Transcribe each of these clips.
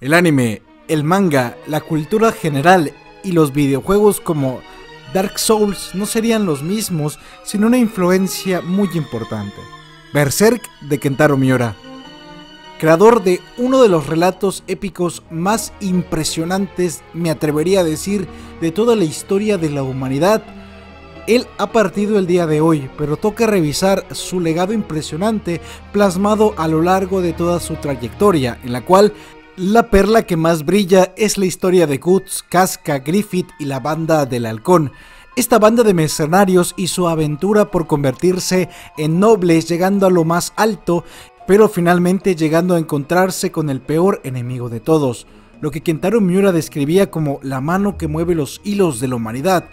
El anime, el manga, la cultura general y los videojuegos como Dark Souls no serían los mismos sin una influencia muy importante. Berserk de Kentaro Miura, creador de uno de los relatos épicos más impresionantes, me atrevería a decir, de toda la historia de la humanidad. Él ha partido el día de hoy, pero toca revisar su legado impresionante plasmado a lo largo de toda su trayectoria, en la cual la perla que más brilla es la historia de Guts, Casca, Griffith y la Banda del Halcón. Esta banda de mercenarios y su aventura por convertirse en nobles, llegando a lo más alto, pero finalmente llegando a encontrarse con el peor enemigo de todos, lo que Kentaro Miura describía como la mano que mueve los hilos de la humanidad,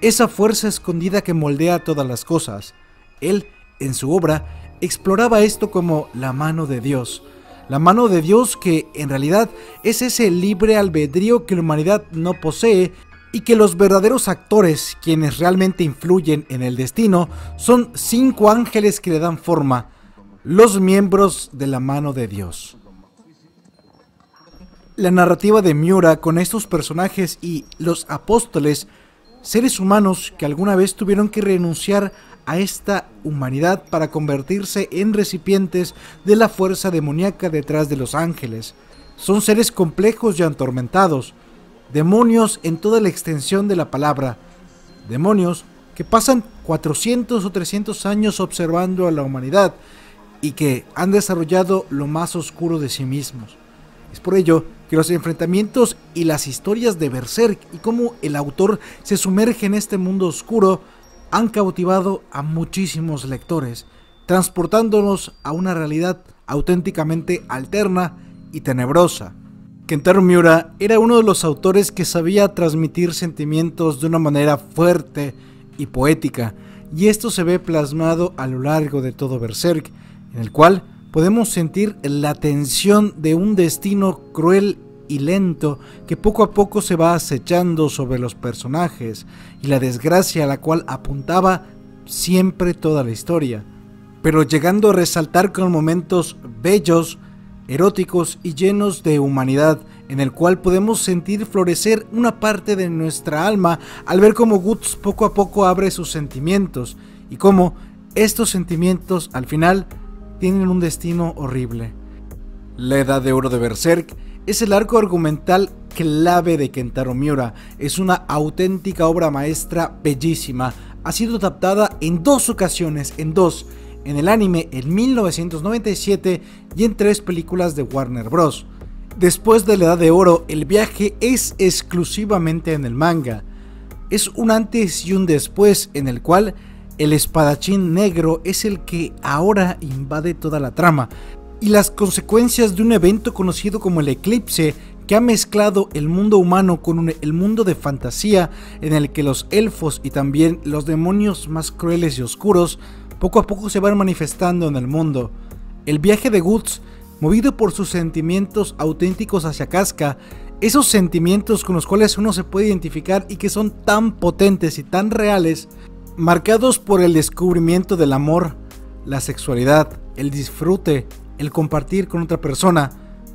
esa fuerza escondida que moldea todas las cosas. Él, en su obra, exploraba esto como la mano de Dios. La mano de Dios, que en realidad es ese libre albedrío que la humanidad no posee, y que los verdaderos actores, quienes realmente influyen en el destino, son 5 ángeles que le dan forma, los miembros de la mano de Dios. La narrativa de Miura con estos personajes y los apóstoles, seres humanos que alguna vez tuvieron que renunciar a esta humanidad para convertirse en recipientes de la fuerza demoníaca detrás de los ángeles, son seres complejos y atormentados, demonios en toda la extensión de la palabra, demonios que pasan 400 o 300 años observando a la humanidad, y que han desarrollado lo más oscuro de sí mismos. Es por ello que los enfrentamientos y las historias de Berserk, y cómo el autor se sumerge en este mundo oscuro, han cautivado a muchísimos lectores, transportándonos a una realidad auténticamente alterna y tenebrosa. Kentaro Miura era uno de los autores que sabía transmitir sentimientos de una manera fuerte y poética, y esto se ve plasmado a lo largo de todo Berserk, en el cual podemos sentir la tensión de un destino cruel y lento que poco a poco se va acechando sobre los personajes, y la desgracia a la cual apuntaba siempre toda la historia, pero llegando a resaltar con momentos bellos, eróticos y llenos de humanidad, en el cual podemos sentir florecer una parte de nuestra alma al ver cómo Guts poco a poco abre sus sentimientos, y cómo estos sentimientos al final tienen un destino horrible. La edad de oro de Berserk es el arco argumental clave de Kentaro Miura. Es una auténtica obra maestra bellísima. Ha sido adaptada en 2 ocasiones, en el anime en 1997 y en 3 películas de Warner Bros. Después de la edad de oro, el viaje es exclusivamente en el manga. Es un antes y un después, en el cual el espadachín negro es el que ahora invade toda la trama, y las consecuencias de un evento conocido como el eclipse, que ha mezclado el mundo humano con el mundo de fantasía, en el que los elfos y también los demonios más crueles y oscuros poco a poco se van manifestando en el mundo. El viaje de Guts, movido por sus sentimientos auténticos hacia Casca, esos sentimientos con los cuales uno se puede identificar y que son tan potentes y tan reales, marcados por el descubrimiento del amor, la sexualidad, el disfrute, el compartir con otra persona.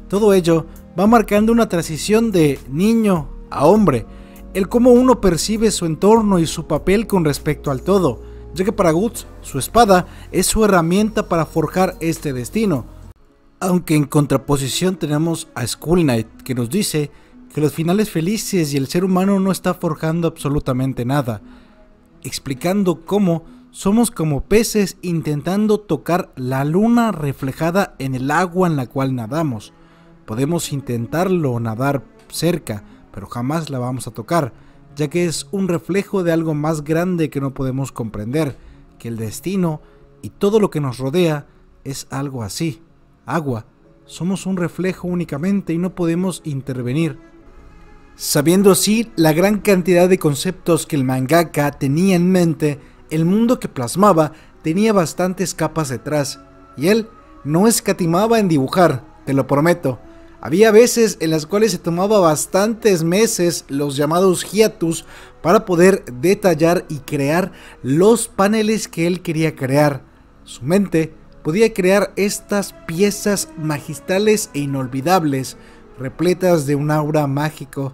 Todo ello va marcando una transición de niño a hombre, el cómo uno percibe su entorno y su papel con respecto al todo, ya que para Guts su espada es su herramienta para forjar este destino. Aunque en contraposición tenemos a Skull Knight, que nos dice que los finales felices y el ser humano no está forjando absolutamente nada, explicando cómo somos como peces intentando tocar la luna reflejada en el agua en la cual nadamos. Podemos intentarlo o nadar cerca, pero jamás la vamos a tocar, ya que es un reflejo de algo más grande que no podemos comprender, que el destino y todo lo que nos rodea es algo así, agua. Somos un reflejo únicamente y no podemos intervenir. Sabiendo así la gran cantidad de conceptos que el mangaka tenía en mente, el mundo que plasmaba tenía bastantes capas detrás, y él no escatimaba en dibujar, te lo prometo. Había veces en las cuales se tomaba bastantes meses, los llamados hiatus, para poder detallar y crear los paneles que él quería crear. Su mente podía crear estas piezas magistrales e inolvidables, repletas de un aura mágico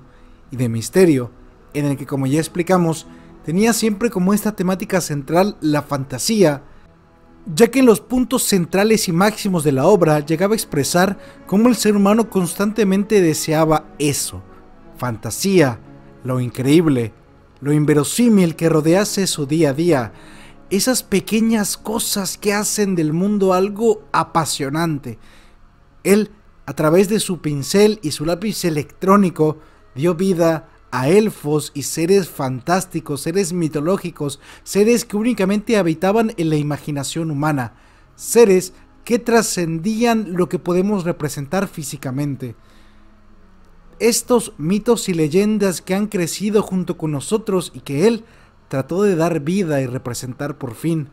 y de misterio, en el que, como ya explicamos, tenía siempre como esta temática central la fantasía, ya que en los puntos centrales y máximos de la obra llegaba a expresar cómo el ser humano constantemente deseaba eso, fantasía, lo increíble, lo inverosímil que rodease su día a día, esas pequeñas cosas que hacen del mundo algo apasionante. Él, a través de su pincel y su lápiz electrónico, dio vida a elfos y seres fantásticos, seres mitológicos, seres que únicamente habitaban en la imaginación humana, seres que trascendían lo que podemos representar físicamente. Estos mitos y leyendas que han crecido junto con nosotros y que él trató de dar vida y representar por fin.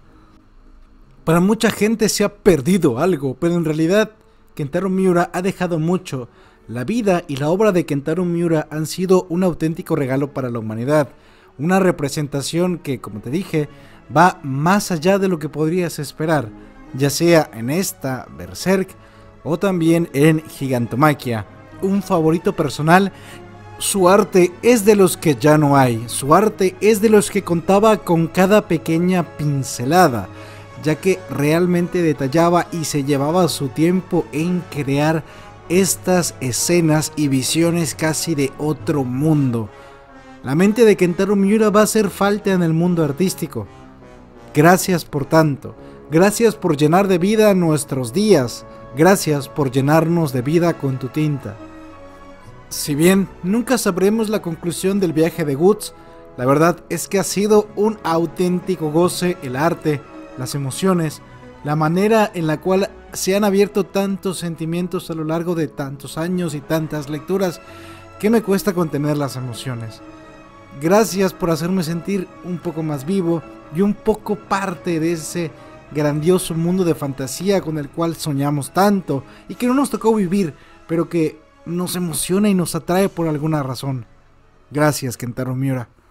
Para mucha gente se ha perdido algo, pero en realidad Kentaro Miura ha dejado mucho. La vida y la obra de Kentaro Miura han sido un auténtico regalo para la humanidad, una representación que, como te dije, va más allá de lo que podrías esperar, ya sea en esta Berserk o también en Gigantomaquia, un favorito personal. Su arte es de los que ya no hay, su arte es de los que contaba con cada pequeña pincelada, ya que realmente detallaba y se llevaba su tiempo en crear estas escenas y visiones casi de otro mundo. La mente de Kentaro Miura va a hacer falta en el mundo artístico. Gracias por tanto, gracias por llenar de vida nuestros días, gracias por llenarnos de vida con tu tinta. Si bien nunca sabremos la conclusión del viaje de Guts, la verdad es que ha sido un auténtico goce el arte, las emociones, la manera en la cual se han abierto tantos sentimientos a lo largo de tantos años y tantas lecturas que me cuesta contener las emociones. Gracias por hacerme sentir un poco más vivo y un poco parte de ese grandioso mundo de fantasía con el cual soñamos tanto y que no nos tocó vivir, pero que nos emociona y nos atrae por alguna razón. Gracias, Kentaro Miura.